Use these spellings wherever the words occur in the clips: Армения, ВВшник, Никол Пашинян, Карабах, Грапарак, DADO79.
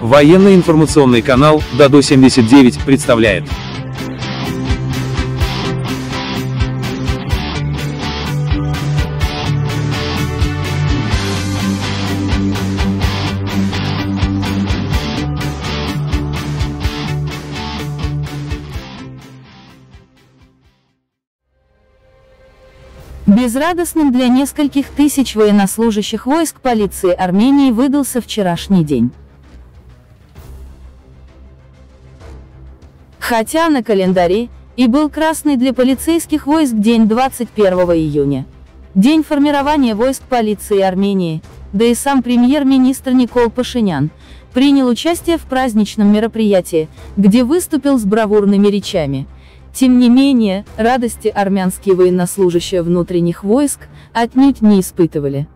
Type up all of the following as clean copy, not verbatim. Военный информационный канал DADO79 представляет. Безрадостным для нескольких тысяч военнослужащих войск полиции Армении выдался вчерашний день. Хотя на календаре и был красный для полицейских войск день 21 июня, день формирования войск полиции Армении, да и сам премьер-министр Никол Пашинян принял участие в праздничном мероприятии, где выступил с бравурными речами. Тем не менее, радости армянские военнослужащие внутренних войск отнюдь не испытывали.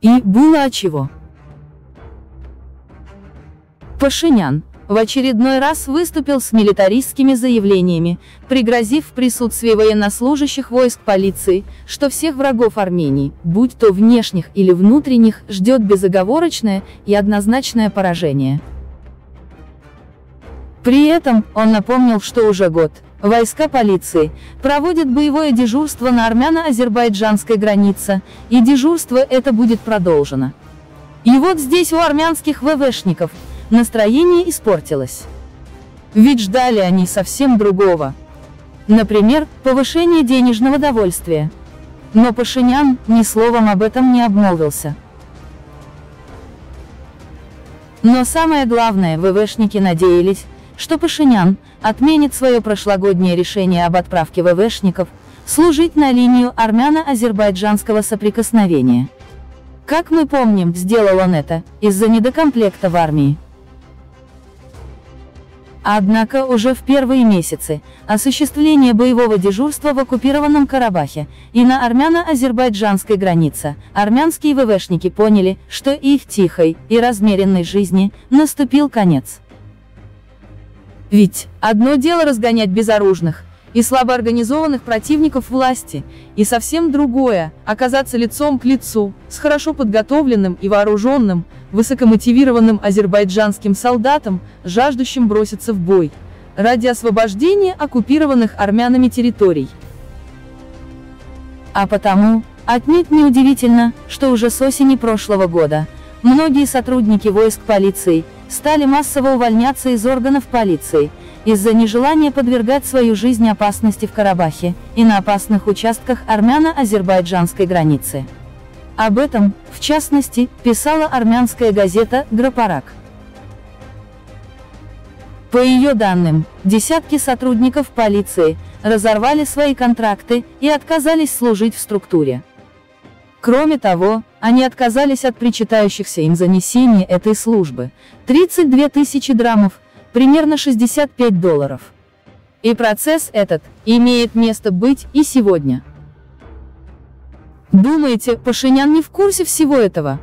И было отчего. Пашинян в очередной раз выступил с милитаристскими заявлениями, пригрозив в присутствии военнослужащих войск полиции, что всех врагов Армении, будь то внешних или внутренних, ждет безоговорочное и однозначное поражение. При этом он напомнил, что уже год войска полиции проводят боевое дежурство на армяно-азербайджанской границе, и дежурство это будет продолжено. И вот здесь у армянских ВВшников настроение испортилось. Ведь ждали они совсем другого. Например, повышение денежного довольствия. Но Пашинян ни словом об этом не обмолвился. Но самое главное, ВВшники надеялись, что Пашинян отменит свое прошлогоднее решение об отправке ВВшников служить на линию армяно-азербайджанского соприкосновения. Как мы помним, сделал он это из-за недокомплекта в армии. Однако уже в первые месяцы осуществления боевого дежурства в оккупированном Карабахе и на армяно-азербайджанской границе армянские ВВшники поняли, что их тихой и размеренной жизни наступил конец. Ведь одно дело разгонять безоружных и слабо организованных противников власти, и совсем другое – оказаться лицом к лицу с хорошо подготовленным и вооруженным, высокомотивированным азербайджанским солдатом, жаждущим броситься в бой ради освобождения оккупированных армянами территорий. А потому, отнюдь неудивительно, что уже с осени прошлого года многие сотрудники войск полиции стали массово увольняться из органов полиции из-за нежелания подвергать свою жизнь опасности в Карабахе и на опасных участках армяно-азербайджанской границы. Об этом, в частности, писала армянская газета «Грапарак». По ее данным, десятки сотрудников полиции разорвали свои контракты и отказались служить в структуре. Кроме того, они отказались от причитающихся им за несение этой службы – 32 тысячи драмов, примерно $65. И процесс этот имеет место быть и сегодня. Думаете, Пашинян не в курсе всего этого?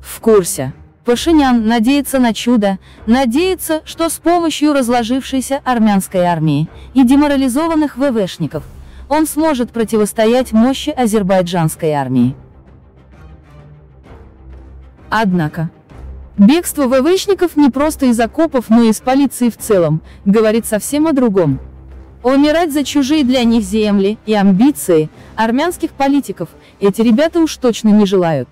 В курсе. Пашинян надеется на чудо, надеется, что с помощью разложившейся армянской армии и деморализованных ВВшников он сможет противостоять мощи азербайджанской армии. Однако бегство ВВшников не просто из окопов, но и из полиции в целом говорит совсем о другом. Умирать за чужие для них земли и амбиции армянских политиков эти ребята уж точно не желают.